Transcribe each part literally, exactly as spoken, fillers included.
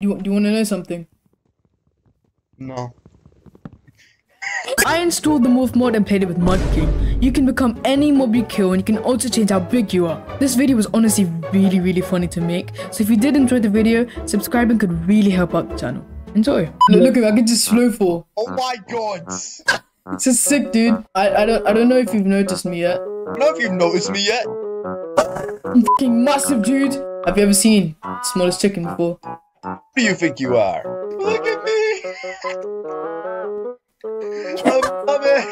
Do you, do you want to know something? No. I installed the morph mod and played it with Mudking. You can become any mob you kill, and you can also change how big you are. This video was honestly really really funny to make, so if you did enjoy the video, subscribing could really help out the channel. Enjoy. Look, look, I can just slow fall. Oh my god. It's just sick, dude. I, I, don't, I don't know if you've noticed me yet. I don't know if you've noticed me yet. I'm fucking massive, dude. Have you ever seen the smallest chicken before? Who do you think you are? Look at me. I'm coming.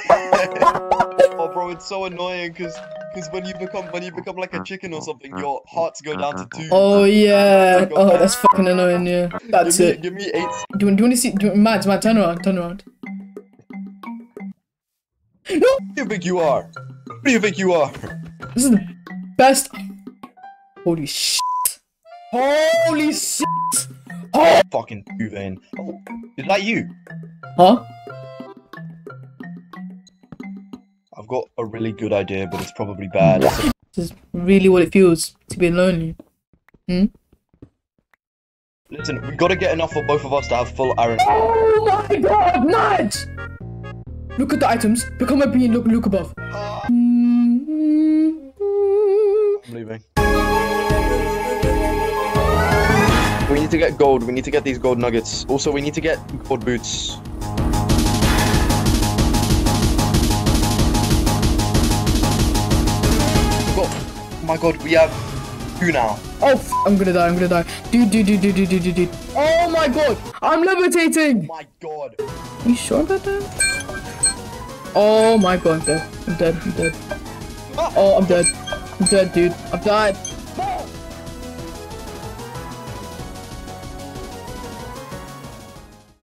Oh, bro, it's so annoying because because when you become when you become like a chicken or something, your hearts go down to two. Oh yeah. Oh, back. That's fucking annoying. Yeah. That's give me, it. Give me eight. Do, do you want to see? Do Matt, Matt, turn around, turn around. No. Who do you think you are? Who do you think you are? This is the best. Holy shit. Holy shit. Oh, fucking Uvain. Oh, is that you? Huh? I've got a really good idea, but it's probably bad. This is really what it feels to be lonely. Hmm? Listen, we gotta get enough for both of us to have full iron. Oh my god, Nudge! Look at the items. Become a bee and look, look above. I'm leaving. We need to get gold. We need to get these gold nuggets. Also, we need to get gold boots. Oh my god, we have two now. Oh, f I'm gonna die, I'm gonna die. Dude, dude, dude, dude, dude, dude, dude. Oh my god, I'm levitating. Oh my god. Are you sure about that? Oh my god, I'm dead. I'm dead, I'm dead. Oh, I'm dead. I'm dead, dude. I've died.